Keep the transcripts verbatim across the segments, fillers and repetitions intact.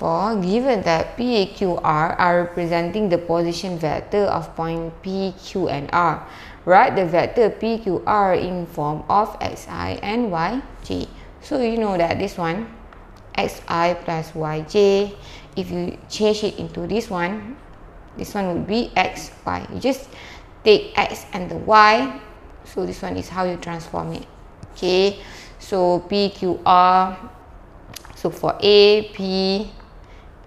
For given that P, A, Q, R are representing the position vector of point P, Q and R, write the vector P, Q, R in form of xi and yj. So you know that this one xi plus yj, if you change it into this one, this one would be x, y. You just take x and the y, so this one is how you transform it. Okay, so P, Q, R. So for A, P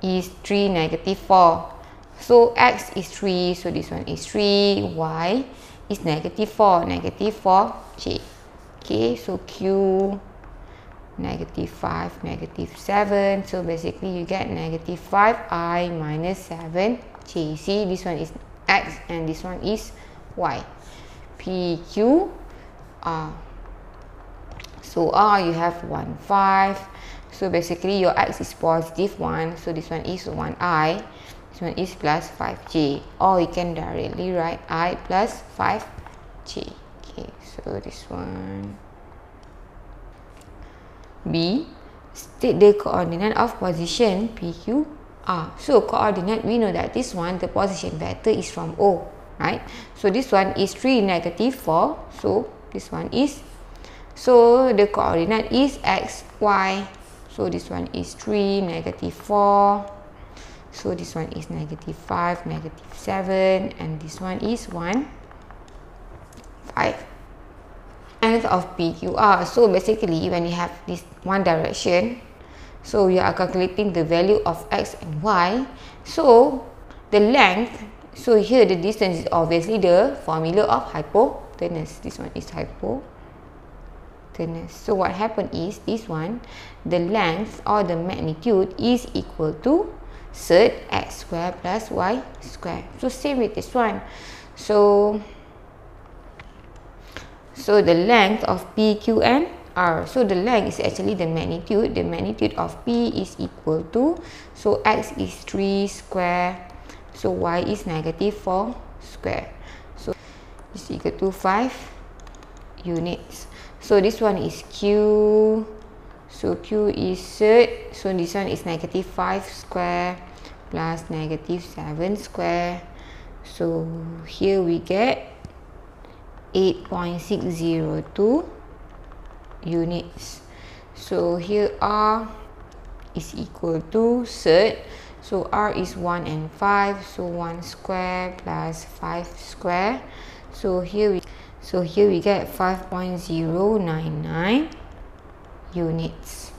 is three, negative four. So X is three, so this one is three. Y is negative four, negative four, J. Okay, so Q, negative five, negative seven. So basically you get negative five I minus seven J. See, this one is X and this one is Y. P, Q, R. So R, you have one, five. So basically your x is positive one, so this one is one I, this one is plus five j, or you can directly write I plus five j. Okay, so this one B, state the coordinate of position P Q R. So coordinate, we know that this one, the position vector is from O, right? So this one is three, negative four, so this one is, so the coordinate is x, y. So this one is three, negative four. So this one is negative five, negative seven. And this one is one, five. Length of P Q R. So basically, when you have this one direction, so you are calculating the value of x and y. So the length, so here the distance is obviously the formula of hypotenuse. This one is hypotenuse. So what happened is this one, the length or the magnitude is equal to third x square plus y square. So same with this one. So so the length of P, Q and R. So the length is actually the magnitude. The magnitude of P is equal to, so x is three square, so y is negative four square. So it's equal to five units. So this one is Q, so Q is third, so this one is negative five square plus negative seven square. So here we get eight point six zero two units. So here R is equal to third, so R is one and five, so one square plus five square. So here we So here we get five point zero nine nine units.